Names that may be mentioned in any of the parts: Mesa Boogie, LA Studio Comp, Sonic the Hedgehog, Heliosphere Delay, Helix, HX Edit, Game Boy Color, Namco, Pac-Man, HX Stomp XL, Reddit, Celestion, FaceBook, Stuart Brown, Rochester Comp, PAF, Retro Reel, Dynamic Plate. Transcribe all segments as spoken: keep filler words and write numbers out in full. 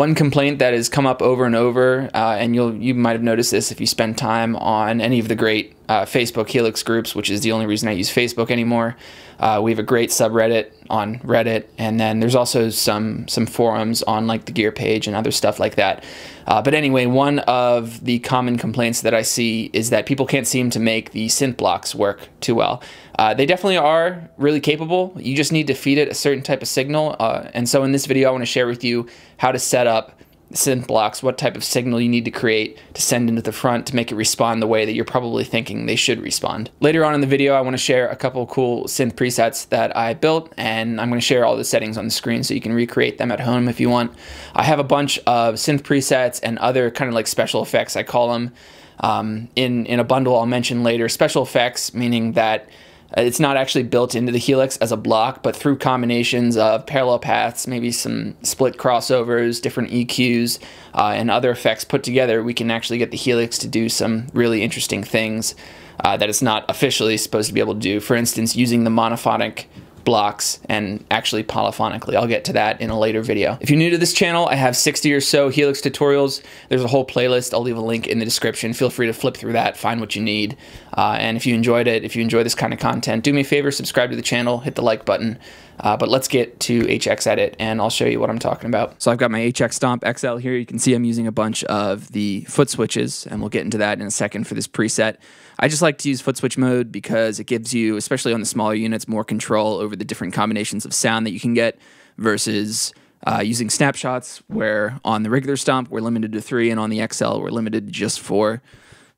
One complaint that has come up over and over, uh, and you'll, you might have noticed this if you spend time on any of the great uh, Facebook Helix groups, which is the only reason I use Facebook anymore. Uh, we have a great subreddit on Reddit, and then there's also some some forums on like the gear page and other stuff like that. Uh, but anyway, one of the common complaints that I see is that people can't seem to make the synth blocks work too well. Uh, they definitely are really capable. You just need to feed it a certain type of signal. Uh, and so in this video, I want to share with you how to set up synth blocks, what type of signal you need to create to send into the front to make it respond the way that you're probably thinking they should respond. Later on in the video, I want to share a couple cool synth presets that I built, and I'm going to share all the settings on the screen so you can recreate them at home if you want. I have a bunch of synth presets and other kind of like special effects, I call them, um, in, in a bundle I'll mention later. Special effects, meaning that it's not actually built into the Helix as a block, but through combinations of parallel paths, maybe some split crossovers, different E Qs, uh, and other effects put together, we can actually get the Helix to do some really interesting things uh, that it's not officially supposed to be able to do. For instance, using the monophonic blocks and actually polyphonically. I'll get to that in a later video. If you're new to this channel, I have sixty or so Helix tutorials. There's a whole playlist. I'll leave a link in the description. Feel free to flip through that, find what you need. Uh, and if you enjoyed it, if you enjoy this kind of content, do me a favor, subscribe to the channel, hit the like button. Uh, but let's get to H X Edit, and I'll show you what I'm talking about. So I've got my H X Stomp X L here. You can see I'm using a bunch of the foot switches, and we'll get into that in a second for this preset. I just like to use foot switch mode because it gives you, especially on the smaller units, more control over the different combinations of sound that you can get versus uh, using snapshots, where on the regular Stomp, we're limited to three, and on the X L, we're limited to just four.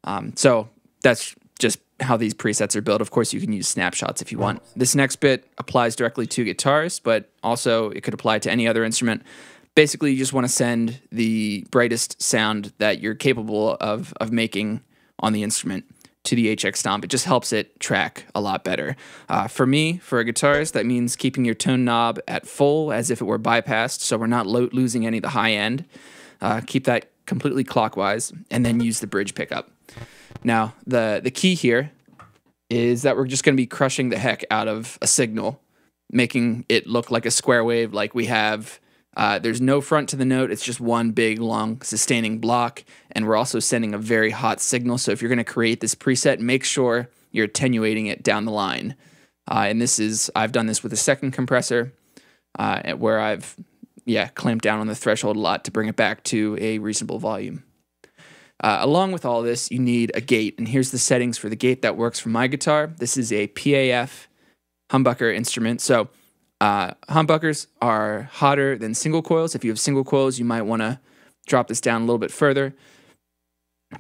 Um, so that's just how these presets are built. Of course, you can use snapshots if you want. This next bit applies directly to guitars, but also it could apply to any other instrument. Basically, you just want to send the brightest sound that you're capable of, of making on the instrument to the H X Stomp. It just helps it track a lot better. Uh, for me, for a guitarist, that means keeping your tone knob at full as if it were bypassed, so we're not lo losing any of the high end. Uh, keep that completely clockwise, and then use the bridge pickup. Now, the, the key here is that we're just going to be crushing the heck out of a signal, making it look like a square wave, like we have. Uh, there's no front to the note. It's just one big, long, sustaining block, and we're also sending a very hot signal. So if you're going to create this preset, make sure you're attenuating it down the line. Uh, and this is, I've done this with a second compressor, uh, where I've, yeah, clamped down on the threshold a lot to bring it back to a reasonable volume. Uh, along with all this, you need a gate, and here's the settings for the gate that works for my guitar. This is a P A F humbucker instrument, so uh, humbuckers are hotter than single coils. If you have single coils, you might want to drop this down a little bit further.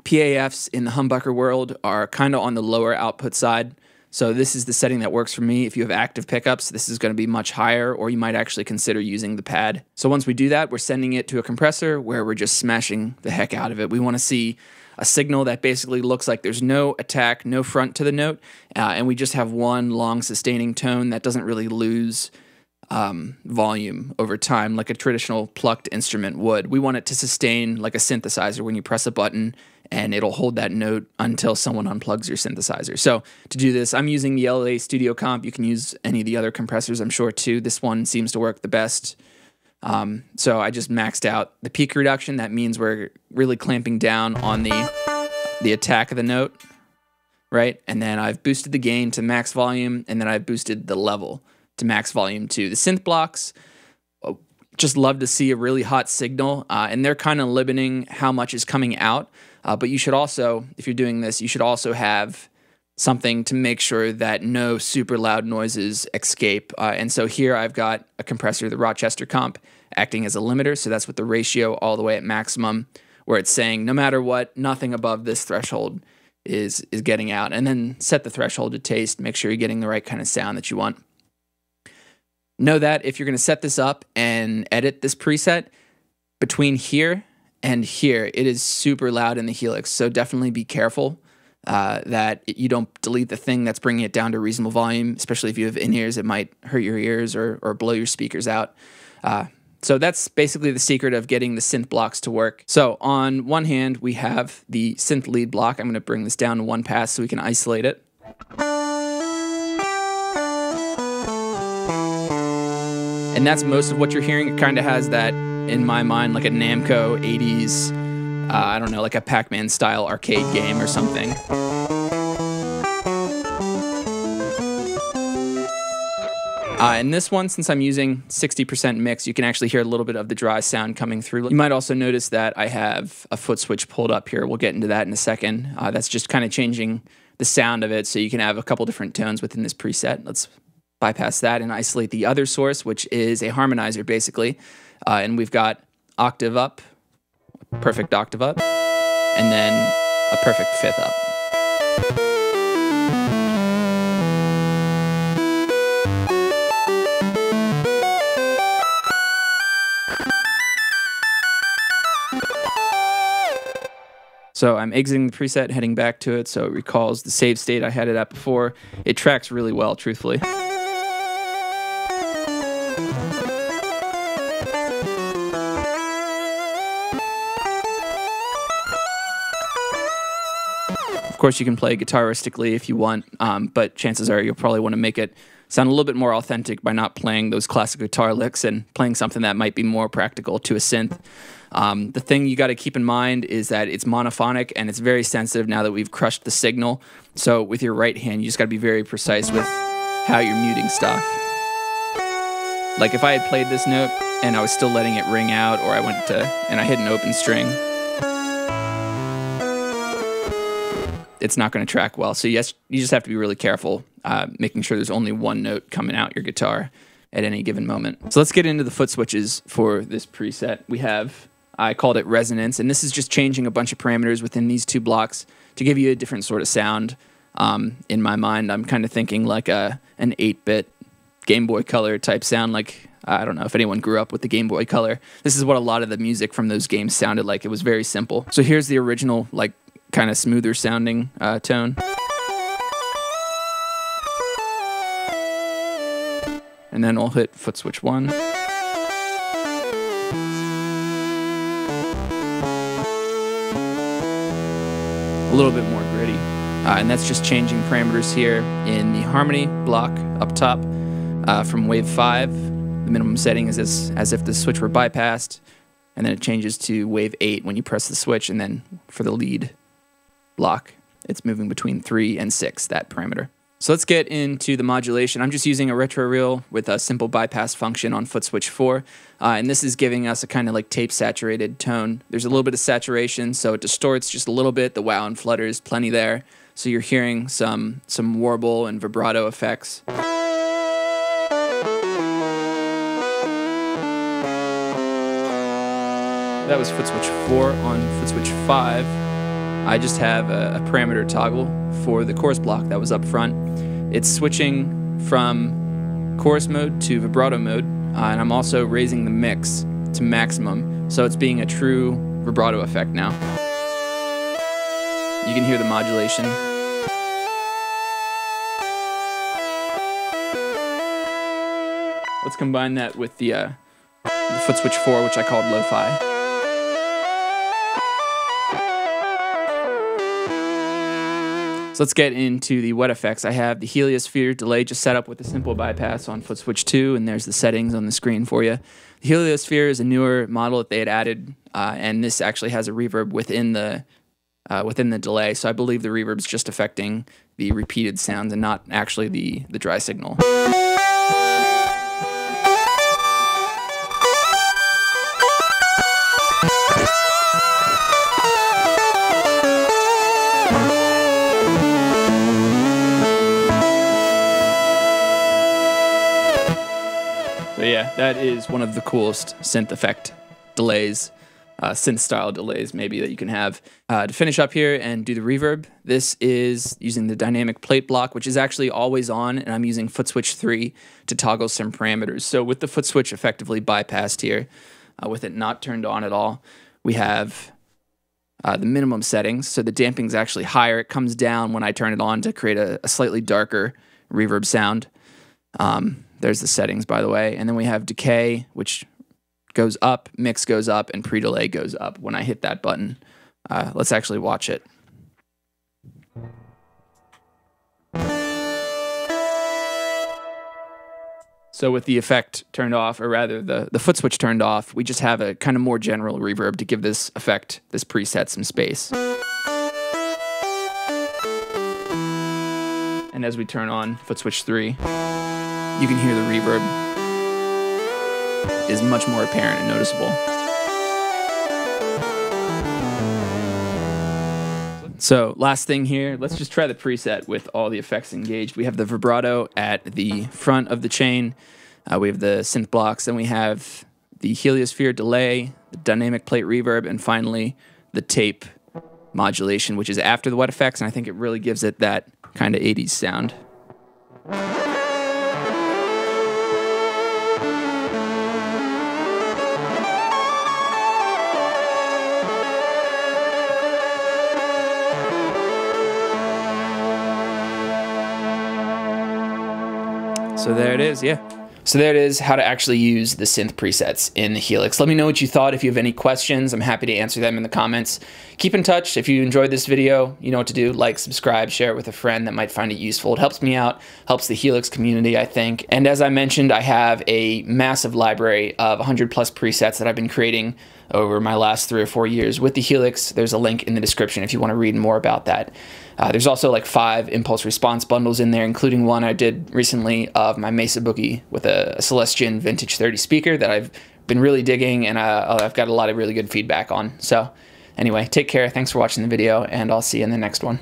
P A Fs in the humbucker world are kind of on the lower output side, so this is the setting that works for me. If you have active pickups, this is going to be much higher, or you might actually consider using the pad. So once we do that, we're sending it to a compressor where we're just smashing the heck out of it. We want to see a signal that basically looks like there's no attack, no front to the note, uh, and we just have one long sustaining tone that doesn't really lose um, volume over time like a traditional plucked instrument would. We want it to sustain like a synthesizer when you press a button, and it'll hold that note until someone unplugs your synthesizer. So to do this, I'm using the L A Studio Comp. You can use any of the other compressors, I'm sure, too. This one seems to work the best. Um, so I just maxed out the peak reduction. That means we're really clamping down on the, the attack of the note, right? And then I've boosted the gain to max volume, and then I've boosted the level to max volume too. The synth blocks, just love to see a really hot signal, uh, and they're kind of limiting how much is coming out. Uh, but you should also, if you're doing this, you should also have something to make sure that no super loud noises escape. Uh, and so here I've got a compressor, the Rochester Comp, acting as a limiter. So that's with the ratio all the way at maximum, where it's saying no matter what, nothing above this threshold is, is getting out. And then set the threshold to taste. Make sure you're getting the right kind of sound that you want. Know that if you're going to set this up and edit this preset, between here and here, it is super loud in the Helix, so definitely be careful uh, that you don't delete the thing that's bringing it down to reasonable volume, especially if you have in-ears. It might hurt your ears or, or blow your speakers out. Uh, so that's basically the secret of getting the synth blocks to work. So on one hand, we have the synth lead block. I'm going to bring this down to one pass so we can isolate it. And that's most of what you're hearing. It kind of has that in my mind like a Namco eighties, uh, I don't know, like a Pac-Man style arcade game or something. Uh, and this one, since I'm using sixty percent mix, you can actually hear a little bit of the dry sound coming through. You might also notice that I have a foot switch pulled up here. We'll get into that in a second. Uh, that's just kind of changing the sound of it, so you can have a couple different tones within this preset. Let's bypass that and isolate the other source, which is a harmonizer, basically. Uh, and we've got octave up, perfect octave up, and then a perfect fifth up. So I'm exiting the preset, heading back to it, so it recalls the save state I had it at before. It tracks really well, truthfully. Of course, you can play guitaristically if you want, um, but chances are you'll probably want to make it sound a little bit more authentic by not playing those classic guitar licks and playing something that might be more practical to a synth. Um, the thing you got to keep in mind is that it's monophonic and it's very sensitive now that we've crushed the signal. So with your right hand, you just got to be very precise with how you're muting stuff. Like if I had played this note and I was still letting it ring out, or I went to and I hit an open string, it's not going to track well. So yes, you just have to be really careful, uh, making sure there's only one note coming out your guitar at any given moment. So let's get into the foot switches for this preset. We have, I called it resonance, and this is just changing a bunch of parameters within these two blocks to give you a different sort of sound. Um, in my mind, I'm kind of thinking like a an eight bit Game Boy Color type sound. Like, I don't know if anyone grew up with the Game Boy Color. This is what a lot of the music from those games sounded like. It was very simple. So here's the original, like, kind of smoother sounding uh, tone. And then I'll hit foot switch one. A little bit more gritty. Uh, and that's just changing parameters here in the harmony block up top uh, from wave five. The minimum setting is as, as if the switch were bypassed. And then it changes to wave eight when you press the switch. And then for the lead block, it's moving between three and six, that parameter. So let's get into the modulation. I'm just using a retro reel with a simple bypass function on foot switch four. Uh, and this is giving us a kind of like tape saturated tone. There's a little bit of saturation, so it distorts just a little bit. The wow and flutter is plenty there. So you're hearing some, some warble and vibrato effects. That was foot switch four. On foot switch five, I just have a, a parameter toggle for the chorus block that was up front. It's switching from chorus mode to vibrato mode, uh, and I'm also raising the mix to maximum, so it's being a true vibrato effect now. You can hear the modulation. Let's combine that with the, uh, the foot switch four, which I called lo-fi. So let's get into the wet effects. I have the Heliosphere Delay just set up with a simple bypass on foot switch two, and there's the settings on the screen for you. The Heliosphere is a newer model that they had added, uh, and this actually has a reverb within the uh, within the delay, so I believe the reverb is just affecting the repeated sounds and not actually the, the dry signal. But yeah, that is one of the coolest synth effect delays, uh, synth style delays maybe that you can have. Uh, to finish up here and do the reverb, this is using the dynamic plate block, which is actually always on, and I'm using foot switch three to toggle some parameters. So with the foot switch effectively bypassed here, uh, with it not turned on at all, we have uh, the minimum settings. So the damping is actually higher. It comes down when I turn it on to create a, a slightly darker reverb sound. Um, There's the settings, by the way. And then we have decay, which goes up, mix goes up, and pre-delay goes up when I hit that button. Uh, let's actually watch it. So with the effect turned off, or rather the, the foot switch turned off, we just have a kind of more general reverb to give this effect, this preset, some space. And as we turn on foot switch three, you can hear the reverb is much more apparent and noticeable. So last thing here, let's just try the preset with all the effects engaged. We have the vibrato at the front of the chain, uh, we have the synth blocks, then we have the Heliosphere delay, the dynamic plate reverb, and finally the tape modulation, which is after the wet effects, and I think it really gives it that kind of eighties sound. So there it is, yeah. So there it is, how to actually use the synth presets in Helix. Let me know what you thought. If you have any questions, I'm happy to answer them in the comments. Keep in touch. If you enjoyed this video, you know what to do. Like, subscribe, share it with a friend that might find it useful. It helps me out, helps the Helix community, I think. And as I mentioned, I have a massive library of one hundred plus presets that I've been creating over my last three or four years with the Helix. There's a link in the description if you want to read more about that. Uh, there's also like five impulse response bundles in there, including one I did recently of my Mesa Boogie with a Celestion vintage thirty speaker that I've been really digging, and uh, I've got a lot of really good feedback on. So anyway, take care. Thanks for watching the video, and I'll see you in the next one.